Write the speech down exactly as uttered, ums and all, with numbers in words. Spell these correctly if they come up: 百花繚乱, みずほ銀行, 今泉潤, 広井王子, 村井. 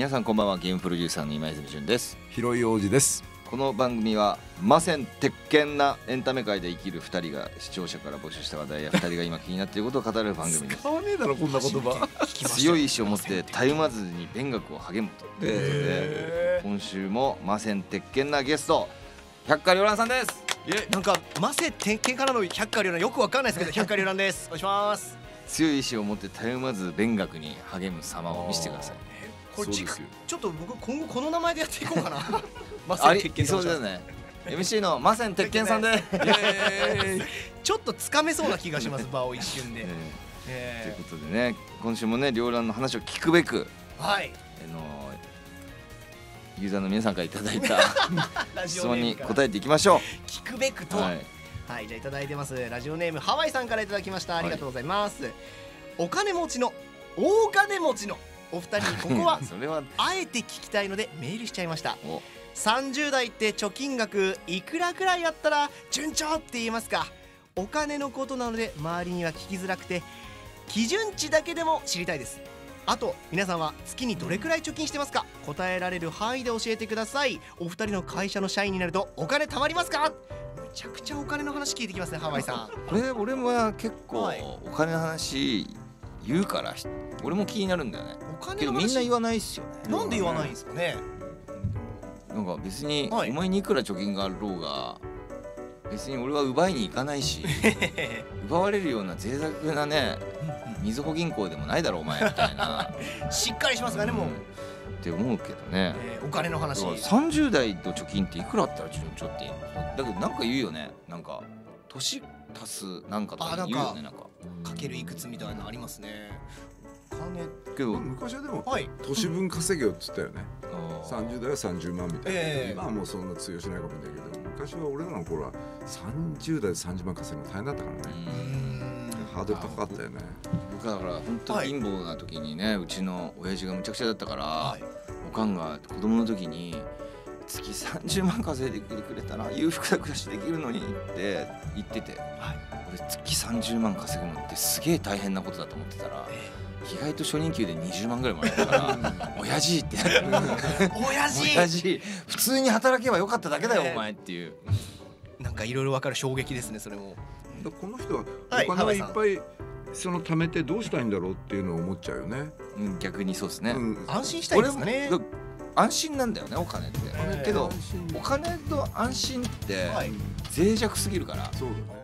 皆さんこんばんは。ゲームプロデューサーの今泉潤です。広井王子です。この番組はません鉄拳なエンタメ界で生きるふたりが視聴者から募集した話題やふたりが今気になっていることを語る番組です。使わねえだろこんな言葉。強い意志を持ってたゆまずに勉学を励むということで、えー、今週もません鉄拳なゲスト百花繚乱さんです。なんかませ鉄拳からの百花繚乱よくわかんないですけど百花繚乱です。お願いします。強い意志を持ってたゆまず勉学に励む様を見せてください。これちょっと僕今後この名前でやっていこうかな。マセン鉄拳さん。そうですね。エムシー のマセン鉄拳さんで。ちょっとつかめそうな気がします。場を一瞬で。ということでね、今週もね、繚乱の話を聞くべく、はい、あのユーザーの皆さんからいただいた質問に答えていきましょう。聞くべくと。はい、はい、じゃあいただいてます。ラジオネームハワイさんからいただきました。ありがとうございます。はい、お金持ちの大金持ちの。お二人にここはあえて聞きたいのでメールしちゃいました。さんじゅう代って貯金額いくらくらいあったら順調って言えますか？お金のことなので周りには聞きづらくて基準値だけでも知りたいです。あと皆さんは月にどれくらい貯金してますか？答えられる範囲で教えてください。お二人の会社の社員になるとお金貯まりますか？めちゃくちゃお金の話聞いてきますね、ハワイさん。これ俺も結構お金の話言うから俺も気になるんだよね。お金の話けどみんな言わないっすよね。なんで言わないんですかね。なんか別にお前にいくら貯金があろうが別に俺は奪いに行かないし奪われるような贅沢なねみずほ銀行でもないだろお前みたいなしっかりしますからね、もう、うん、って思うけどね、えー、お金の話。さんじゅう代と貯金っていくらあったら順調ってだけどなんか言うよね。なんか年足すなんかとか言うよね。なんかかけるいくつみたいなのありますね。金けど昔はでも年分稼げよっつったよね。さんじゅう代はさんじゅうまんみたいな。今はもうそんな通用しないかもだけど昔は俺らの頃はさんじゅう代でさんじゅうまん稼ぐの大変だったからね。ハードル高かったよね。僕だから本当貧乏な時にねうちの親父がむちゃくちゃだったからおかんが子供の時に月さんじゅうまん稼いでくれたら裕福な暮らしできるのにって言ってて、俺月さんじゅうまん稼ぐのってすげえ大変なことだと思ってたら意外と初任給でにじゅうまんぐらいもらえたから親父って親父親父普通に働けばよかっただけだよお前っていう。なんかいろいろ分かる衝撃ですねそれも。この人はお金をいっぱいその貯めてどうしたいんだろうっていうのを思っちゃうよね。逆にそうですね。安心したいですね。安心なんだよねお金って。けどお金と安心って脆弱すぎるから。そうだね。